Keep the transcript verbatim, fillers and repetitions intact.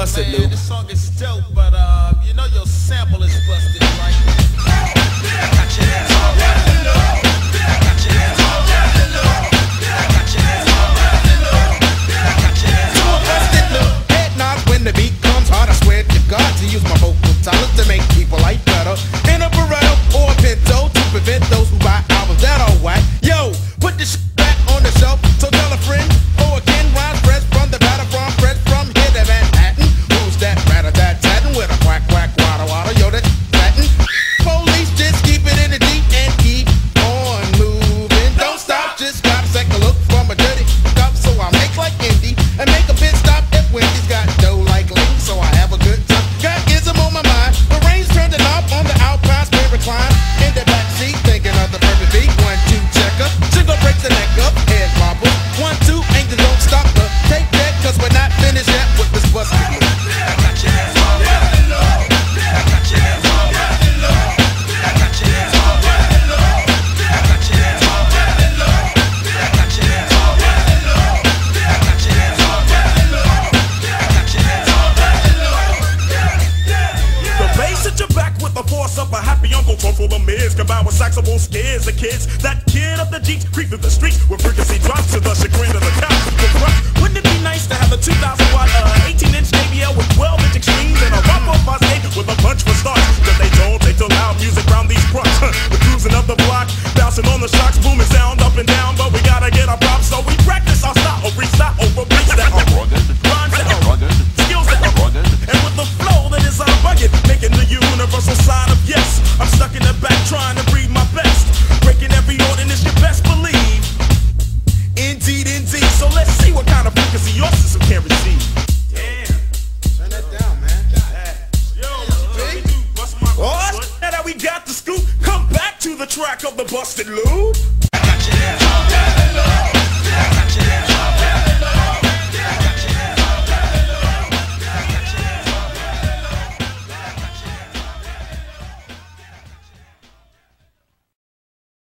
Busted Loop. Man, this song is dope, but uh, you know your sample is busted, right? Got your ass all busted up. Got your ass all busted up. Got your ass all busted up. Got your ass all busted up. Head nod when the beat comes hard. I swear to God to use my vocal talent to make people like better. In a Beretta or a Pinto to prevent those who buy albums that are whack. Yo, put this shit back on the shelf. So tell a friend. Saxable scares the kids. That kid up the jeep creep through the street with frequency drops to the chagrin.